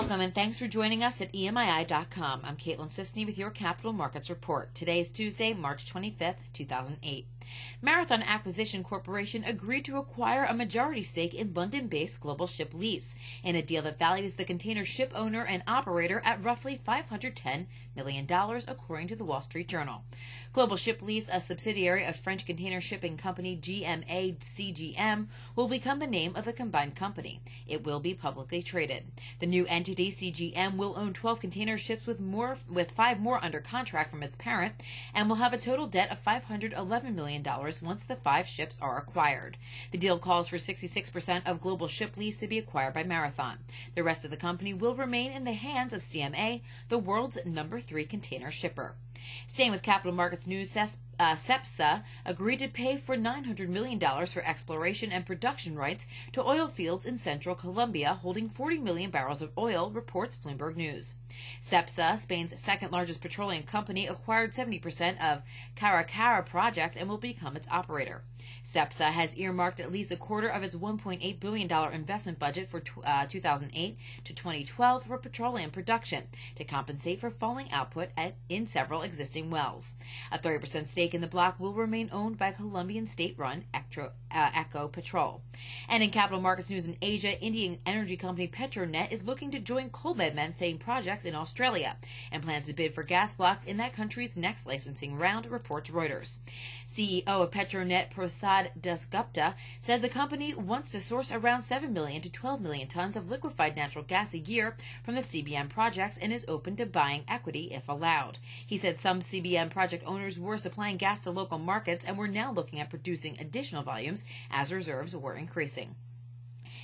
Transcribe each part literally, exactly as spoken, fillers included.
Welcome, and thanks for joining us at E M I I dot com. I'm Caitlin Sisney with your Capital Markets Report. Today is Tuesday, March twenty-fifth, two thousand eight. Marathon Acquisition Corporation agreed to acquire a majority stake in London-based Global Ship Lease in a deal that values the container ship owner and operator at roughly five hundred ten million dollars, according to the Wall Street Journal. Global Ship Lease, a subsidiary of French container shipping company C M A C G M, will become the name of the combined company. It will be publicly traded. The new entity, C G M, will own twelve container ships with more, with five more under contract from its parent, and will have a total debt of five hundred eleven million dollars once the five ships are acquired. The deal calls for sixty-six percent of Global Ship Lease to be acquired by Marathon. The rest of the company will remain in the hands of C M A, the world's number three container shipper. Staying with Capital Markets News, Uh, Cepsa agreed to pay for nine hundred million dollars for exploration and production rights to oil fields in central Colombia, holding forty million barrels of oil, reports Bloomberg News. Cepsa, Spain's second-largest petroleum company, acquired seventy percent of Caracara project and will become its operator. Cepsa has earmarked at least a quarter of its one point eight billion dollars investment budget for uh, two thousand eight to twenty twelve for petroleum production to compensate for falling output at, in several existing wells. A thirty percent stake in the block will remain owned by Colombian state-run Ecopetrol. And in capital markets news in Asia, Indian energy company Petronet is looking to join coalbed methane projects in Australia and plans to bid for gas blocks in that country's next licensing round, reports Reuters. C E O of Petronet, Prasad Dasgupta, said the company wants to source around seven million to twelve million tons of liquefied natural gas a year from the C B M projects and is open to buying equity if allowed. He said some C B M project owners were supplying gas to local markets and were now looking at producing additional volumes as reserves were increasing.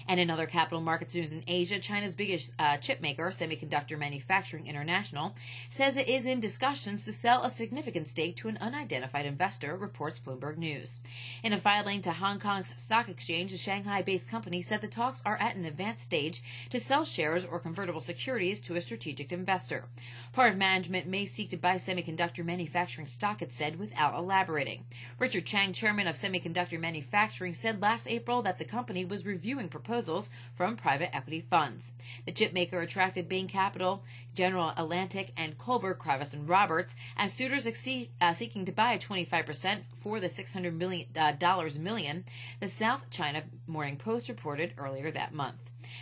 And in other capital markets news in Asia, China's biggest uh, chip maker, Semiconductor Manufacturing International, says it is in discussions to sell a significant stake to an unidentified investor, reports Bloomberg News. In a filing to Hong Kong's stock exchange, the Shanghai-based company said the talks are at an advanced stage to sell shares or convertible securities to a strategic investor. Part of management may seek to buy semiconductor manufacturing stock, it said, without elaborating. Richard Chang, chairman of Semiconductor Manufacturing, said last April that the company was reviewing proposals proposals from private equity funds. The chipmaker attracted Bain Capital, General Atlantic, and Kohlberg, Kravis and Roberts as suitors exceed, uh, seeking to buy twenty-five percent for the six hundred million dollars uh, million, the South China Morning Post reported earlier that month.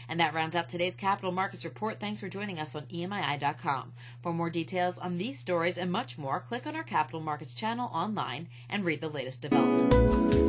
And that rounds out today's Capital Markets Report. Thanks for joining us on E M I I dot com. For more details on these stories and much more, click on our Capital Markets channel online and read the latest developments.